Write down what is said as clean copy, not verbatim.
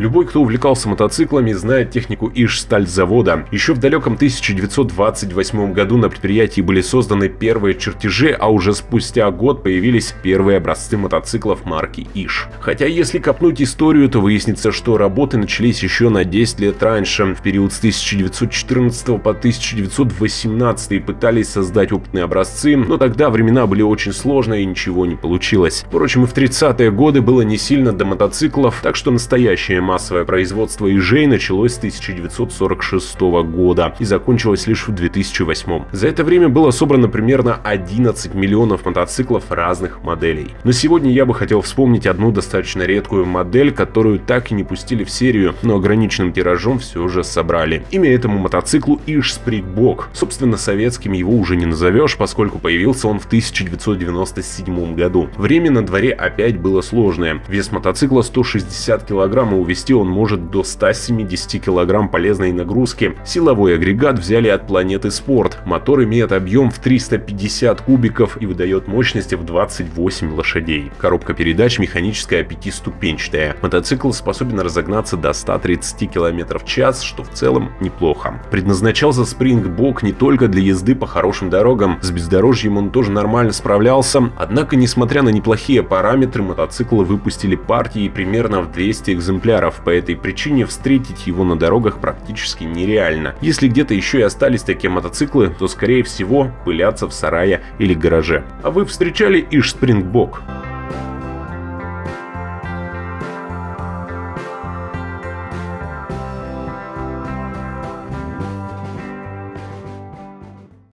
Любой, кто увлекался мотоциклами, знает технику ИШ-стальзавода. Еще в далеком 1928 году на предприятии были созданы первые чертежи, а уже спустя год появились первые образцы мотоциклов марки ИШ. Хотя, если копнуть историю, то выяснится, что работы начались еще на 10 лет раньше. В период с 1914 по 1918 пытались создать опытные образцы, но тогда времена были очень сложные и ничего не получилось. Впрочем, и в 30-е годы было не сильно до мотоциклов, так что настоящее массовое производство ИЖей началось с 1946 года и закончилось лишь в 2008. За это время было собрано примерно 11 миллионов мотоциклов разных моделей. Но сегодня я бы хотел вспомнить одну достаточно редкую модель, которую так и не пустили в серию, но ограниченным тиражом все же собрали. Имя этому мотоциклу ИЖ-Спрингбок. Собственно, советским его уже не назовешь, поскольку появился он в 1997 году. Время на дворе опять было сложное. Вес мотоцикла 160 кг, и увезти он может до 170 кг полезной нагрузки. Силовой агрегат взяли от Планеты Спорт. Мотор имеет объем в 350 кубиков и выдает мощности в 28 лошадей. Коробка передач механическая пятиступенчатая. Мотоцикл способен разогнаться до 130 км/ч, что в целом неплохо. Предназначался Спрингбок не только для езды по хорошим дорогам, с бездорожьем он тоже нормально справлялся, однако, несмотря на неплохие параметры, мотоциклы выпустили партии примерно в 200 экземпляров, по этой причине встретить его на дорогах практически нереально. Если где-то еще и остались такие мотоциклы, то скорее всего пылятся в сарае или гараже. А вы встречали ИЖ-Спрингбок?